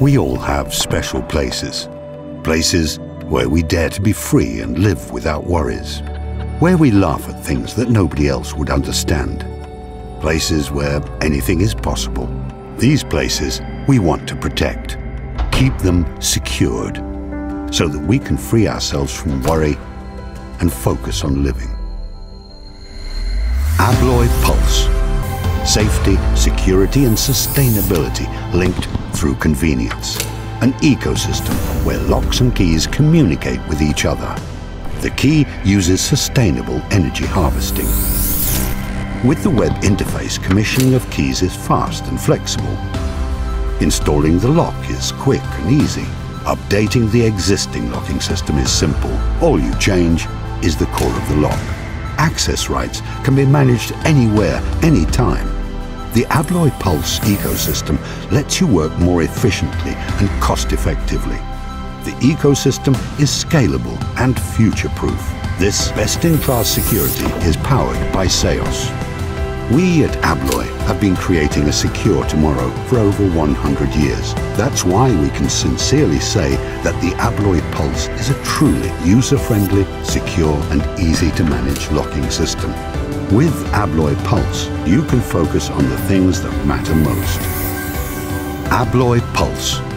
We all have special places. Places where we dare to be free and live without worries. Where we laugh at things that nobody else would understand. Places where anything is possible. These places we want to protect. Keep them secured so that we can free ourselves from worry and focus on living. ABLOY PULSE. Safety, security and sustainability linked through convenience. An ecosystem where locks and keys communicate with each other. The key uses sustainable energy harvesting. With the web interface, commissioning of keys is fast and flexible. Installing the lock is quick and easy. Updating the existing locking system is simple. All you change is the core of the lock. Access rights can be managed anywhere, anytime. The ABLOY PULSE ecosystem lets you work more efficiently and cost-effectively. The ecosystem is scalable and future-proof. This best-in-class security is powered by Seos. We at ABLOY have been creating a secure tomorrow for over 100 years. That's why we can sincerely say that the ABLOY PULSE is a truly user-friendly, secure and easy-to-manage locking system. With ABLOY PULSE, you can focus on the things that matter most. ABLOY PULSE.